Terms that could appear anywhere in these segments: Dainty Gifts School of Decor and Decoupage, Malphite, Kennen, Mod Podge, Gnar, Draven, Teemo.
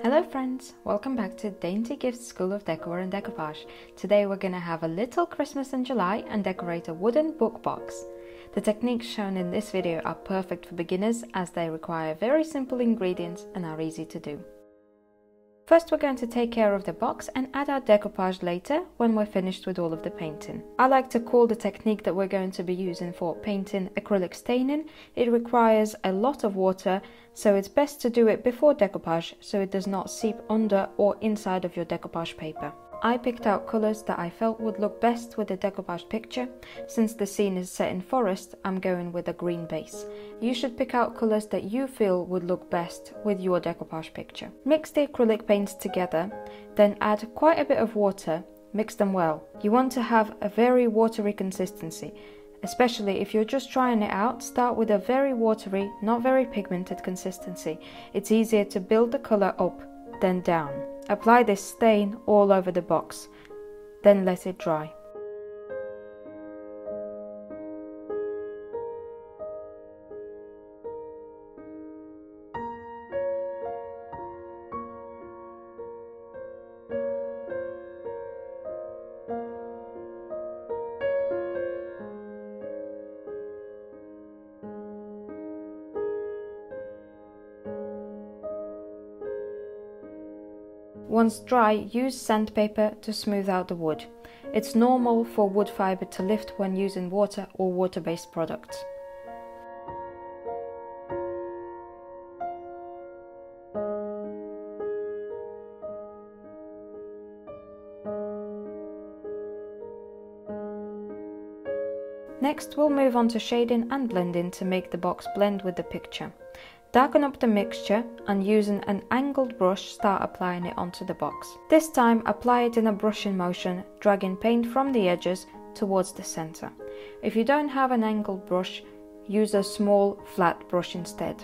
Hello friends, welcome back to Dainty Gifts School of Decor and Decoupage. Today we're going to have a little Christmas in July and decorate a wooden book box. The techniques shown in this video are perfect for beginners as they require very simple ingredients and are easy to do. First we're going to take care of the box and add our decoupage later when we're finished with all of the painting. I like to call the technique that we're going to be using for painting acrylic staining. It requires a lot of water, so it's best to do it before decoupage so it does not seep under or inside of your decoupage paper. I picked out colours that I felt would look best with the decoupage picture. Since the scene is set in forest, I'm going with a green base. You should pick out colours that you feel would look best with your decoupage picture. Mix the acrylic paints together, then add quite a bit of water. Mix them well. You want to have a very watery consistency. Especially if you're just trying it out, start with a very watery, not very pigmented consistency. It's easier to build the colour up than down. Apply this stain all over the box, then let it dry. Once dry, use sandpaper to smooth out the wood. It's normal for wood fibre to lift when using water or water-based products. Next, we'll move on to shading and blending to make the box blend with the picture. Darken up the mixture and using an angled brush start applying it onto the box. This time apply it in a brushing motion, dragging paint from the edges towards the center. If you don't have an angled brush, use a small flat brush instead.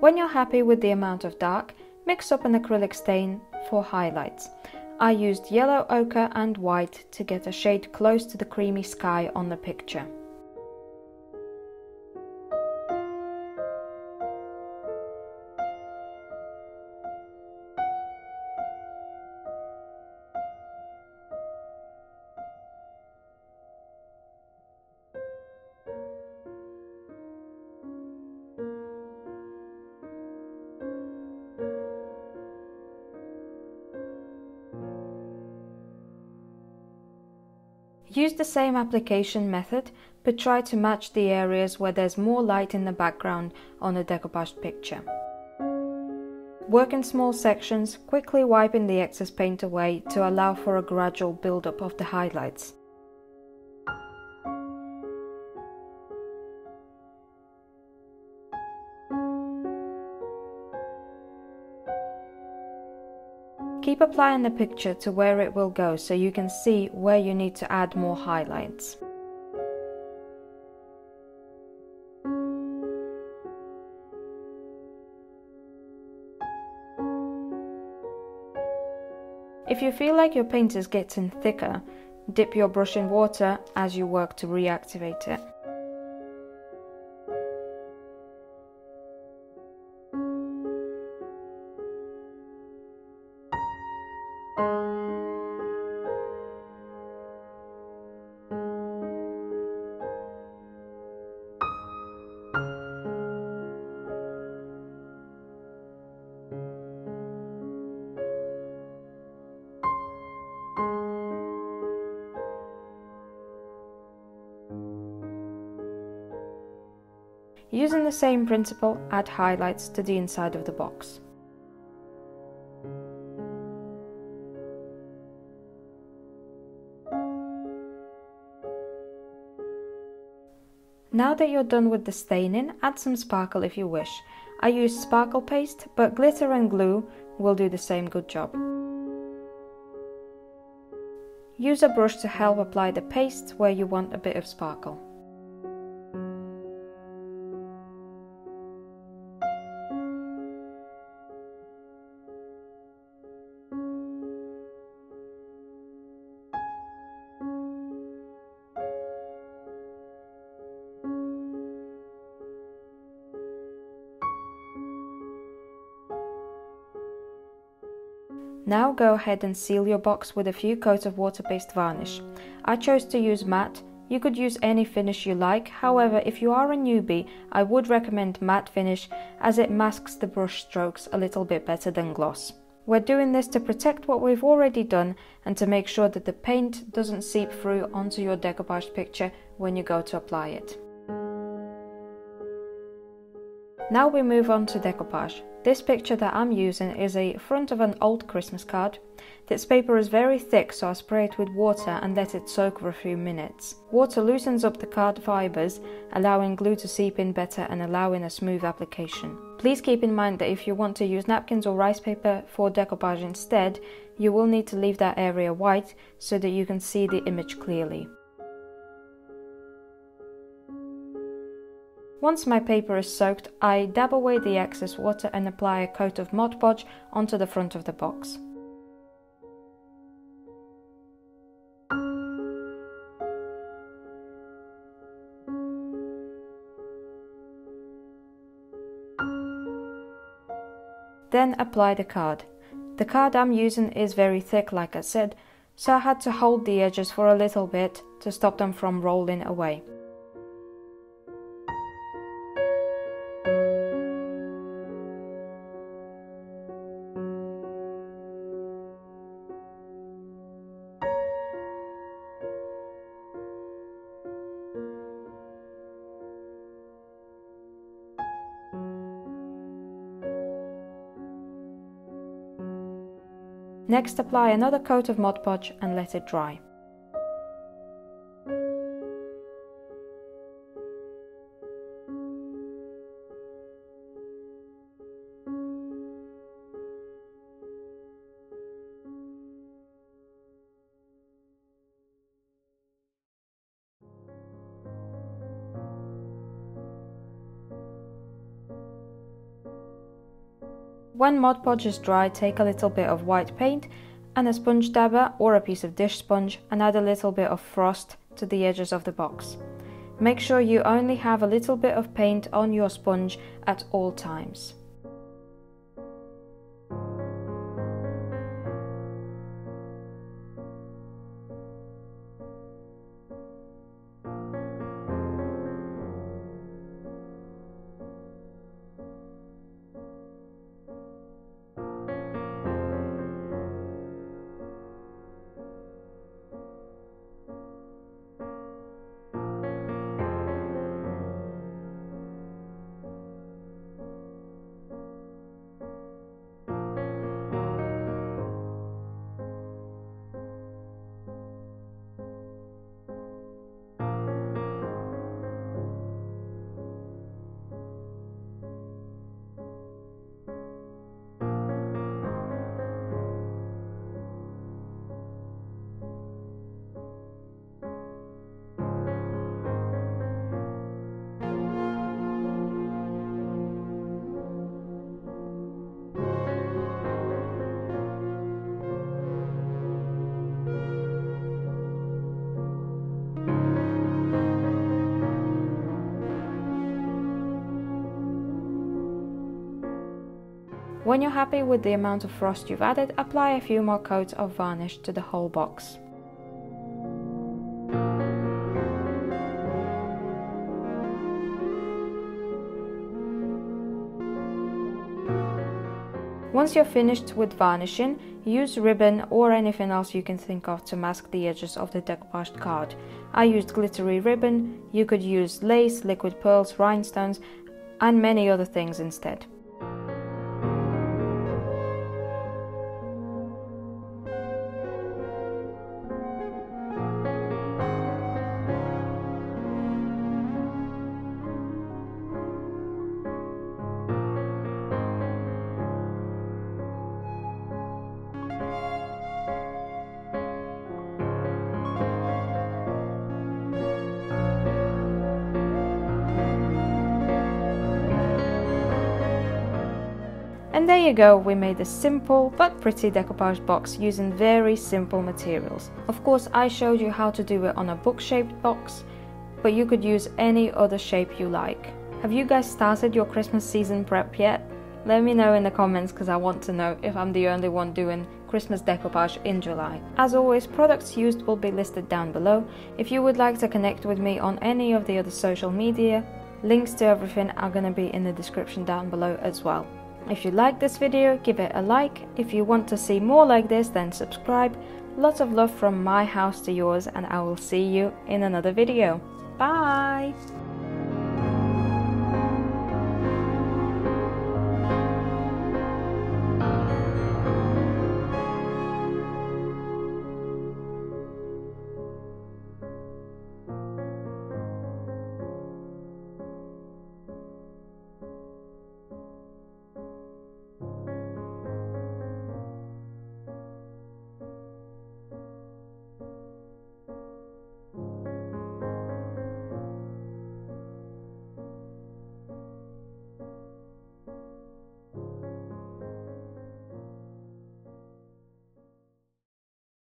When you're happy with the amount of dark, mix up an acrylic stain for highlights. I used yellow ochre and white to get a shade close to the creamy sky on the picture. Use the same application method, but try to match the areas where there's more light in the background on a decoupaged picture. Work in small sections, quickly wiping the excess paint away to allow for a gradual build-up of the highlights. Keep applying the picture to where it will go so you can see where you need to add more highlights. If you feel like your paint is getting thicker, dip your brush in water as you work to reactivate it. Using the same principle, add highlights to the inside of the box. Now that you're done with the staining, add some sparkle if you wish. I used sparkle paste, but glitter and glue will do the same good job. Use a brush to help apply the paste where you want a bit of sparkle. Now go ahead and seal your box with a few coats of water-based varnish. I chose to use matte. You could use any finish you like, however, if you are a newbie, I would recommend matte finish as it masks the brush strokes a little bit better than gloss. We're doing this to protect what we've already done and to make sure that the paint doesn't seep through onto your decoupage picture when you go to apply it. Now we move on to decoupage. This picture that I'm using is a front of an old Christmas card. This paper is very thick, so I spray it with water and let it soak for a few minutes. Water loosens up the card fibers, allowing glue to seep in better and allowing a smooth application. Please keep in mind that if you want to use napkins or rice paper for decoupage instead, you will need to leave that area white so that you can see the image clearly. Once my paper is soaked, I dab away the excess water and apply a coat of Mod Podge onto the front of the box. Then apply the card. The card I'm using is very thick, like I said, so I had to hold the edges for a little bit to stop them from rolling away. Next, apply another coat of Mod Podge and let it dry. When Mod Podge is dry, take a little bit of white paint and a sponge dabber or a piece of dish sponge and add a little bit of frost to the edges of the box. Make sure you only have a little bit of paint on your sponge at all times. When you're happy with the amount of frost you've added, apply a few more coats of varnish to the whole box. Once you're finished with varnishing, use ribbon or anything else you can think of to mask the edges of the decoupaged card. I used glittery ribbon, you could use lace, liquid pearls, rhinestones, and many other things instead. And there you go, we made a simple but pretty decoupage box using very simple materials. Of course, I showed you how to do it on a book-shaped box, but you could use any other shape you like. Have you guys started your Christmas season prep yet? Let me know in the comments because I want to know if I'm the only one doing Christmas decoupage in July. As always, products used will be listed down below. If you would like to connect with me on any of the other social media, links to everything are going to be in the description down below as well. If you like this video, give it a like. If you want to see more like this, then subscribe. Lots of love from my house to yours, and I will see you in another video. Bye!